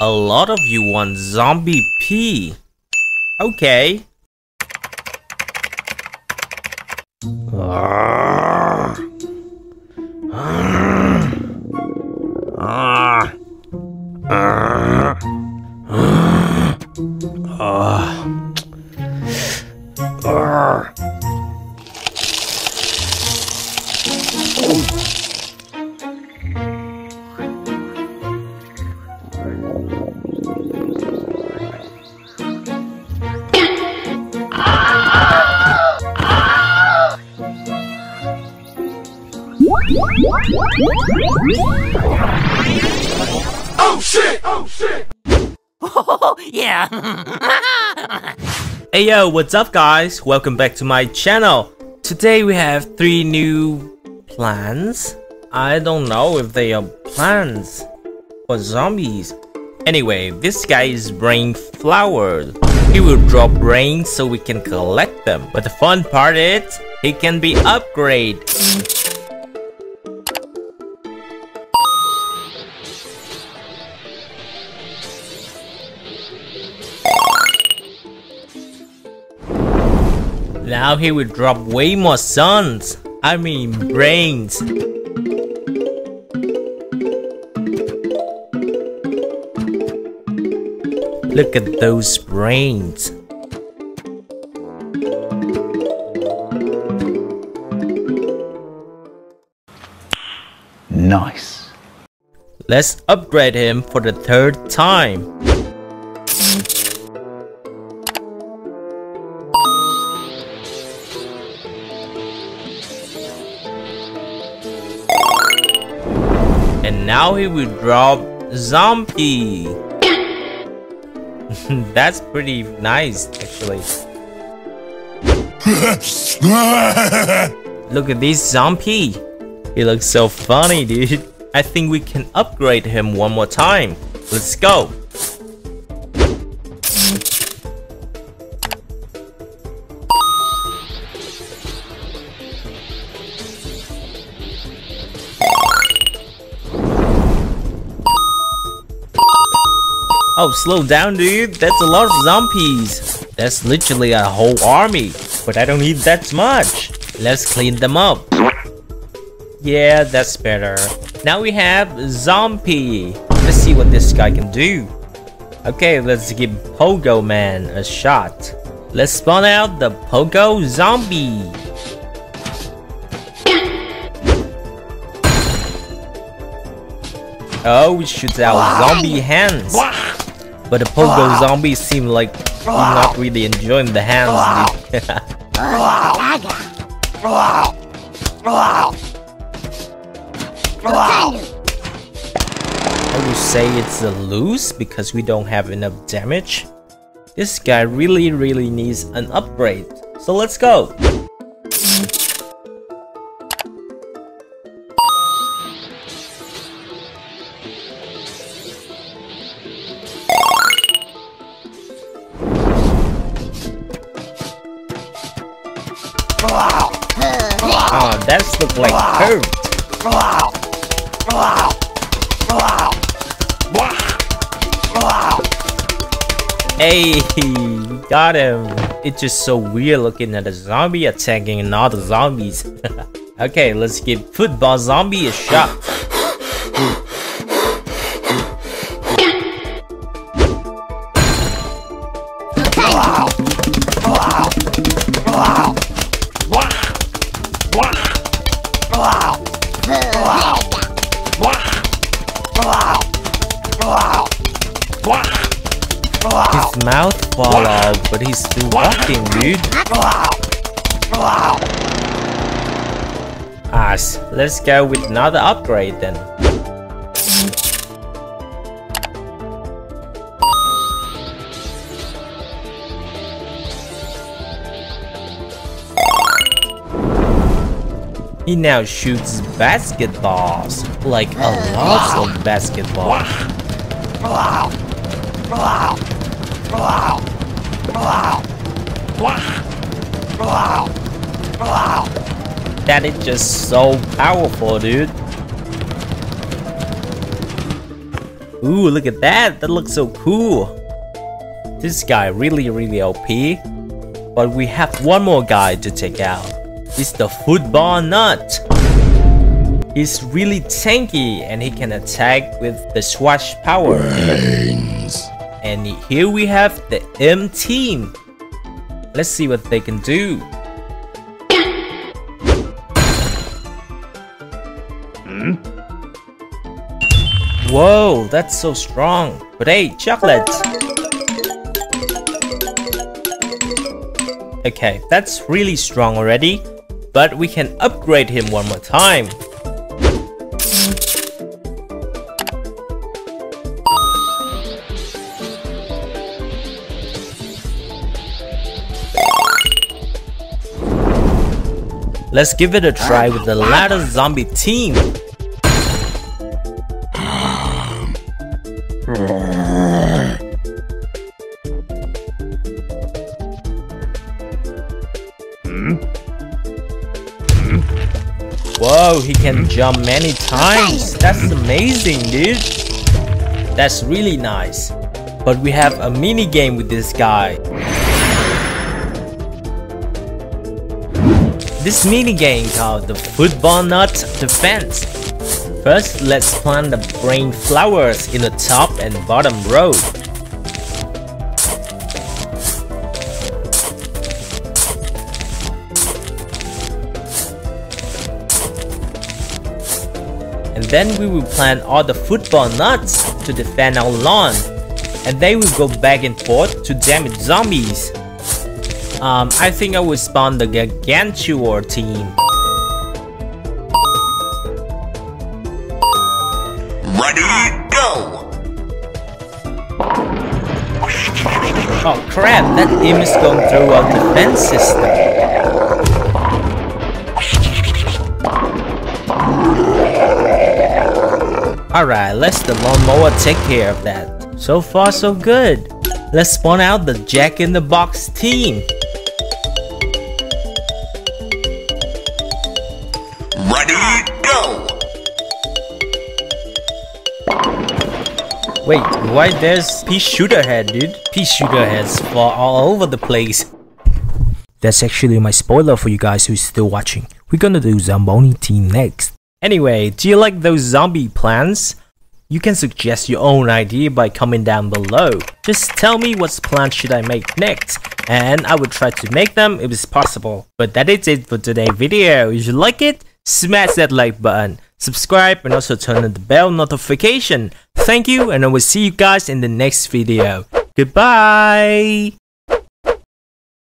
A lot of you want zombie pea. Okay. Oh shit! Oh shit! Oh yeah! Hey yo, what's up guys? Welcome back to my channel. Today we have three new plants. I don't know if they are plants or zombies. Anyway, this guy is brain flowers. He will drop brains so we can collect them. But the fun part is he can be upgraded. Now he will drop way more suns, I mean brains. Look at those brains. Nice. Let's upgrade him for the third time. Now he will drop zombie. That's pretty nice actually. Look at this zombie. He looks so funny, dude. I think we can upgrade him one more time. Let's go. Oh, slow down, dude. That's a lot of zombies. That's literally a whole army. But I don't need that much. Let's clean them up. Yeah, that's better. Now we have zombie. Let's see what this guy can do. Okay, let's give Pogo Man a shot. Let's spawn out the Pogo zombie. Oh, it shoots out zombie hands. But the Pogo zombies seem like not really enjoying the hands, dude. I would say it's a lose because we don't have enough damage. This guy really needs an upgrade. So let's go. That's look like curved. Hey, got him. It's just so weird looking at a zombie attacking another zombies. Okay, let's give football zombie a shot. His mouth fall out, but he's still walking, dude. Nice. Let's go with another upgrade then. He now shoots basketballs, like a lot of basketballs. That is just so powerful, dude. Ooh, look at that. That looks so cool. This guy really OP. But we have one more guy to take out. It's the Football Nut. He's really tanky and he can attack with the Swash power. Brains. And here we have the M team. Let's see what they can do. Whoa, that's so strong. But hey, chocolate. Okay, that's really strong already. But we can upgrade him one more time. Let's give it a try with the latter zombie team. Whoa, he can jump many times. That's amazing, dude. That's really nice. But we have a mini game with this guy. This mini game called the Football Nuts Defense. First, let's plant the brain flowers in the top and bottom row. And then we will plant all the football nuts to defend our lawn. And they will go back and forth to damage zombies. I think I will spawn the Gargantuar team. Ready, go! Oh crap, that aim is going through our defense system. Alright, let's the Lawn Mower take care of that. So far so good. Let's spawn out the Jack in the Box team. Wait, why there's Pea Shooterhead, dude? Pea Shooterheads fall all over the place. That's actually my spoiler for you guys who's still watching. We're gonna do Zamboni team next. Anyway, do you like those zombie plants? You can suggest your own idea by comment down below. Just tell me what plant should I make next, and I will try to make them if it's possible. But that is it for today's video. If you like it, smash that like button, subscribe, and also turn on the bell notification. Thank you, and I will see you guys in the next video. Goodbye!